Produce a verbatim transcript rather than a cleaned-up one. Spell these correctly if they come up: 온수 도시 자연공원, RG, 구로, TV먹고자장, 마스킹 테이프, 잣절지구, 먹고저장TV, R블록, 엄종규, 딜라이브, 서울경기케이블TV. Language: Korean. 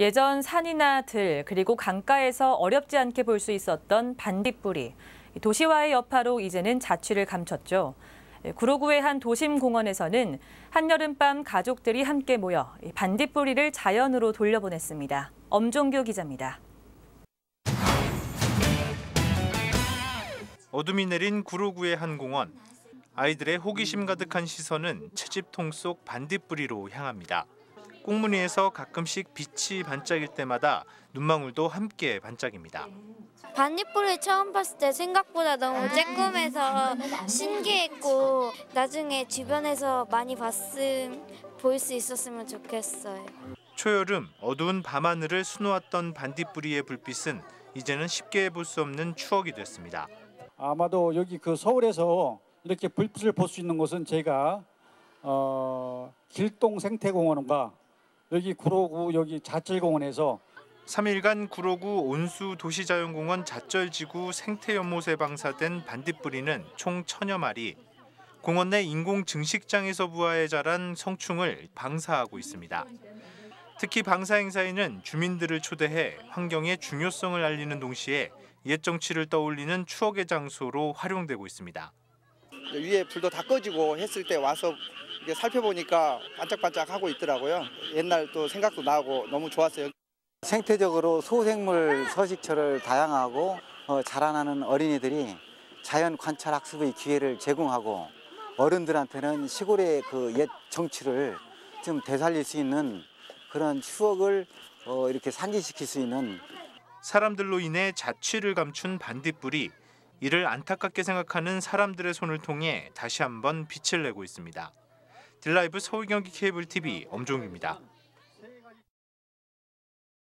예전 산이나 들 그리고 강가에서 어렵지 않게 볼 수 있었던 반딧불이 도시화의 여파로 이제는 자취를 감췄죠. 구로구의 한 도심 공원에서는 한여름밤 가족들이 함께 모여 반딧불이를 자연으로 돌려보냈습니다. 엄종규 기자입니다. 어둠이 내린 구로구의 한 공원. 아이들의 호기심 가득한 시선은 채집통 속 반딧불이로 향합니다. 꽁무니에서 가끔씩 빛이 반짝일 때마다 눈망울도 함께 반짝입니다. 반딧불을 처음 봤을 때 생각보다 너무 쬐끔해서 신기했고 나중에 주변에서 많이 봤음 볼 수 있었으면 좋겠어요. 초여름 어두운 밤하늘을 수놓았던 반딧불이의 불빛은 이제는 쉽게 볼 수 없는 추억이 됐습니다. 아마도 여기 그 서울에서 이렇게 불빛을 볼 수 있는 곳은 제가 어, 길동 생태공원과 여기 구로구 여기 잣절공원에서 삼 일간 구로구 온수 도시 자연공원 잣절지구 생태연못에 방사된 반딧불이는 총 천여 마리. 공원 내 인공 증식장에서 부화해 자란 성충을 방사하고 있습니다. 특히 방사 행사에는 주민들을 초대해 환경의 중요성을 알리는 동시에 옛 정취를 떠올리는 추억의 장소로 활용되고 있습니다. 위에 불도 다 꺼지고 했을 때 와서 살펴보니까 반짝반짝하고 있더라고요. 옛날 또 생각도 나고 너무 좋았어요. 생태적으로 소생물 서식처를 다양하고 자라나는 어린이들이 자연 관찰 학습의 기회를 제공하고 어른들한테는 시골의 그 옛 정취를 좀 되살릴 수 있는 그런 추억을 이렇게 상기시킬 수 있는. 사람들로 인해 자취를 감춘 반딧불이 이를 안타깝게 생각하는 사람들의 손을 통해 다시 한번 빛을 내고 있습니다. 딜라이브 서울경기케이블티비 엄종규입니다.